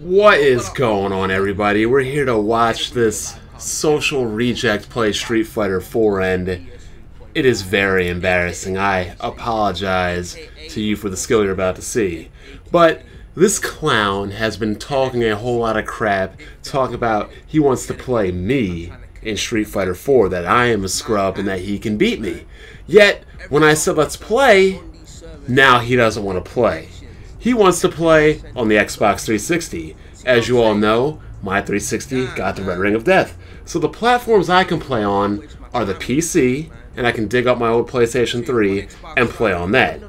What is going on, everybody? We're here to watch this social reject play Street Fighter 4, and it is very embarrassing. I apologize to you for the skill you're about to see. But this clown has been talking a whole lot of crap, talking about he wants to play me in Street Fighter 4, that I am a scrub and that he can beat me. Yet, when I said let's play, now he doesn't want to play. He wants to play on the Xbox 360. As you all know, my 360 got the Red Ring of Death. So the platforms I can play on are the PC, and I can dig up my old PlayStation 3 and play on that.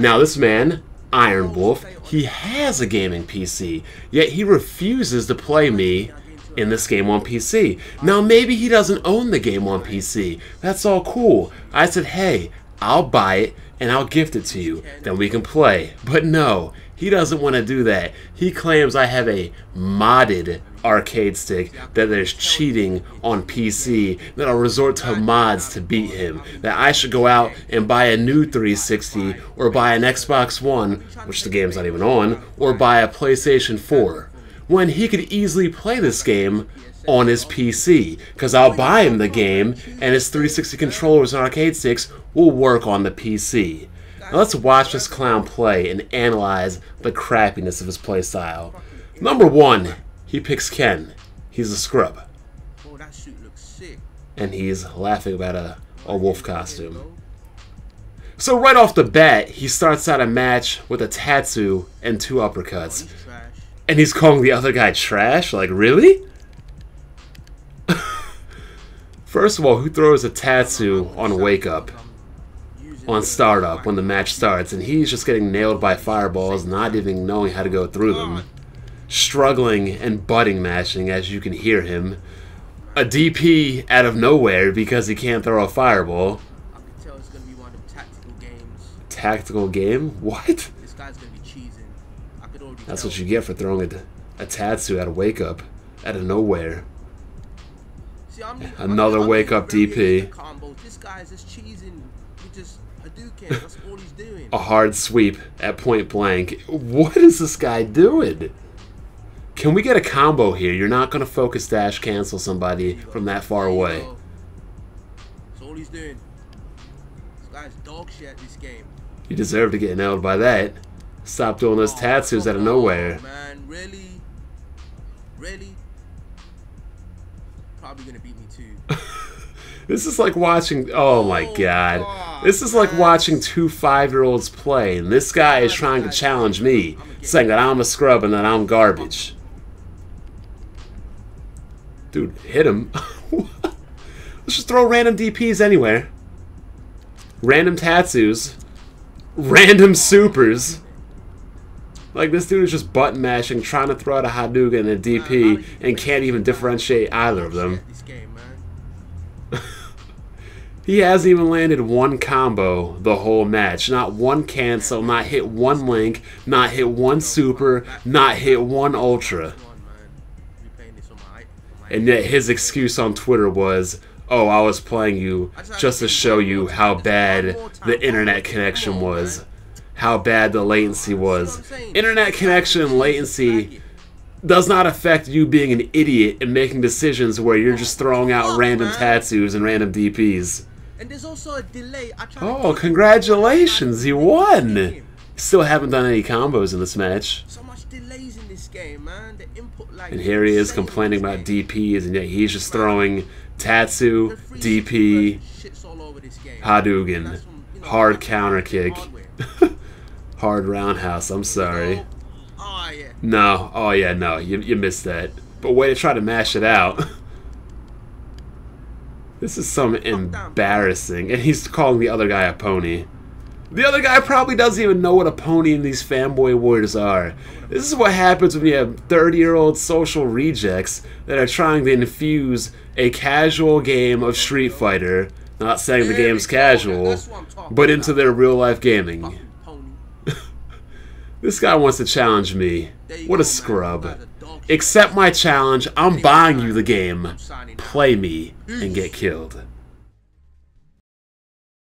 Now this man, Iron Wolf, he has a gaming PC, yet he refuses to play me in this game on PC. Now maybe he doesn't own the game on PC. That's all cool. I said, hey, I'll buy it and I'll gift it to you, then we can play. But no, he doesn't want to do that. He claims I have a modded arcade stick, that there's cheating on PC, that I'll resort to mods to beat him, that I should go out and buy a new 360 or buy an Xbox One, which the game's not even on, or buy a PlayStation 4, when he could easily play this game on his PC, because I'll buy him the game and his 360 controllers and arcade sticks will work on the PC. Now let's watch this clown play and analyze the crappiness of his playstyle. Number one, he picks Ken. He's a scrub. And he's laughing about a wolf costume. So right off the bat, he starts out a match with a Tatsu and two uppercuts. And he's calling the other guy trash? Like, really? First of all, who throws a Tatsu on wake up, on startup, when the match starts, and he's just getting nailed by fireballs, not even knowing how to go through them, struggling and butting matching as you can hear him, a DP out of nowhere because he can't throw a fireball. I can tell it's gonna be one of them tactical games. Tactical game? What? This guy's gonna be cheesing. I could already tell. That's what you get for throwing a Tatsu out of wake up, out of nowhere. See, another wake-up DP. This guy's just cheesing with just Hadouken. That's all he's doing. A hard sweep at point blank. What is this guy doing? Can we get a combo here? You're not going to focus dash cancel somebody from that far away. That's all he's doing. This guy's dog shit at this game. You deserve to get nailed by that. Stop doing those tattoos out of nowhere. Oh, man, really? Really? Probably gonna beat me too. This is like watching, oh my god. This is like watching two 5-year-olds play, and this guy is trying to challenge me, saying that I'm a scrub and that I'm garbage. Dude, hit him. Let's just throw random DPs anywhere. Random tattoos. Random supers. Like, this dude is just button mashing, trying to throw out a Hadouken and a DP, and can't even differentiate either of them. He hasn't even landed one combo the whole match. Not one cancel, not hit one link, not hit one super, not hit one ultra. And yet his excuse on Twitter was, oh, I was playing you just to show you how bad the internet connection was. How bad the latency was. Internet connection latency does not affect you being an idiot and making decisions where you're just throwing out random tattoos and random DPs. And there's also a delay. Oh, congratulations, you won! Still haven't done any combos in this match. So much delays in this game, man. The input lag. And here he is complaining about DPs, and yet he's just throwing Tatsu, DP, Hadouken, hard counter kick. Hard roundhouse, I'm sorry. Oh, yeah. No, oh yeah, no, you missed that. But way to try to mash it out. This is some embarrassing. And he's calling the other guy a pony. The other guy probably doesn't even know what a pony and these fanboy warriors are. This is what happens when you have 30-year-old social rejects that are trying to infuse a casual game of Street Fighter, not saying the game's casual, but into their real-life gaming. This guy wants to challenge me. What a scrub. Accept my challenge. I'm buying you the game. Play me and get killed.